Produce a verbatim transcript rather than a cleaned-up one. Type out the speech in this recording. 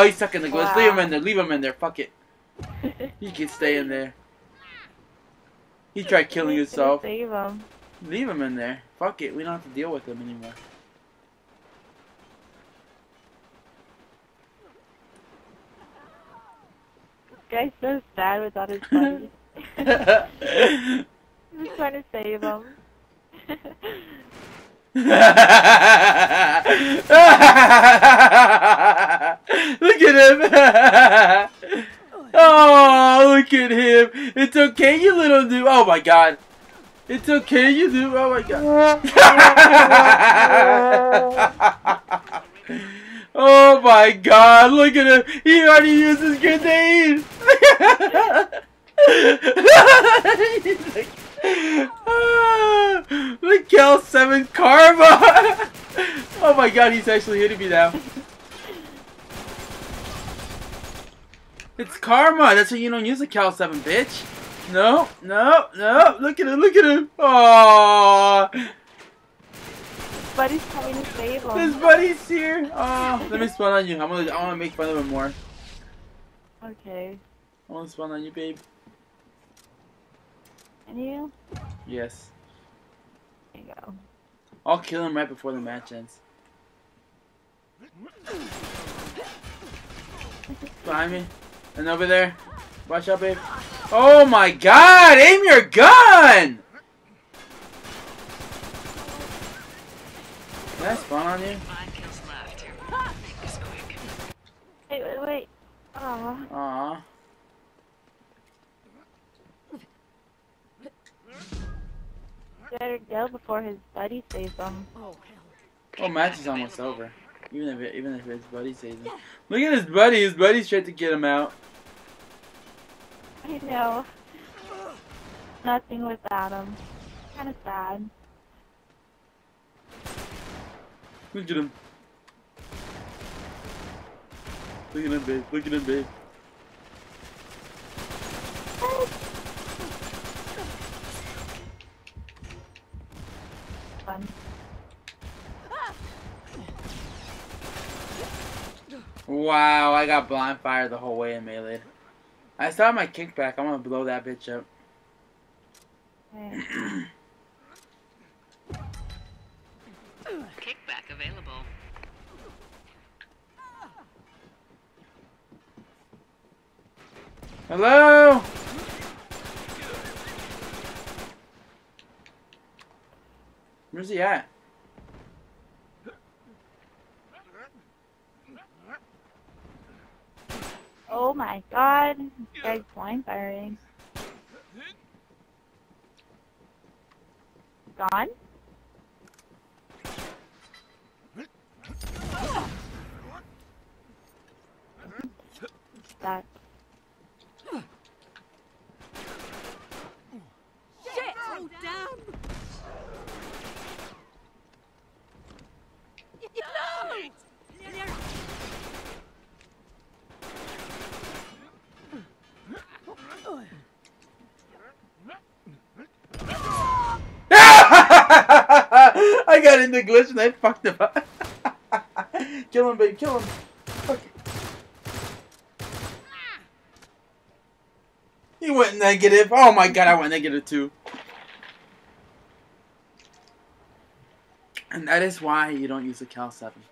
Oh, he's stuck in the glass. Wow. Leave him in there. Leave him in there. Fuck it. He can stay in there. He tried killing himself. Leave him. Leave him in there. Fuck it. We don't have to deal with him anymore. This guy's so sad without his buddy. I'm just trying to save him. Look at him. Oh, look at him. It's okay, you little noob. Oh my god. It's okay, you noob. Oh my god. Oh my god. Look at him. He already used his grenade. He's like, ah, the Kal seven Karma! Oh my god, he's actually hitting me now. It's Karma! That's why you don't use the Kal seven, bitch! No, no, no! Look at him, look at him! Aww! His buddy's coming to save him. His buddy's here! Oh, let me spawn on you. I'm gonna, I wanna make fun of him more. Okay. I wanna spawn on you, babe. And you? Yes. There you go. I'll kill him right before the match ends. Behind me. And over there. Watch out, babe. Oh my god! Aim your gun! Did I spawn on you? Wait, wait, wait. Aww. Aww. Better go before his buddy saves him. Oh, well, match is almost over. Even if it, even if his buddy saves him. Look at his buddy. His buddy's trying to get him out. I know. Nothing without him. Kind of sad. Look at him. Look at him, babe. Look at him, babe. Wow, I got blind fire the whole way in melee. I still have my kickback. I'm gonna blow that bitch up. Okay. Kickback available. Hello? Where's he at? Oh my god, this guy's blind firing. Gone? That. Shit! Oh damn! I got in the glitch and I fucked him up. Kill him, babe, kill him. Fuck it. He went negative. Oh my god, I went negative too. And that is why you don't use the Kal seven.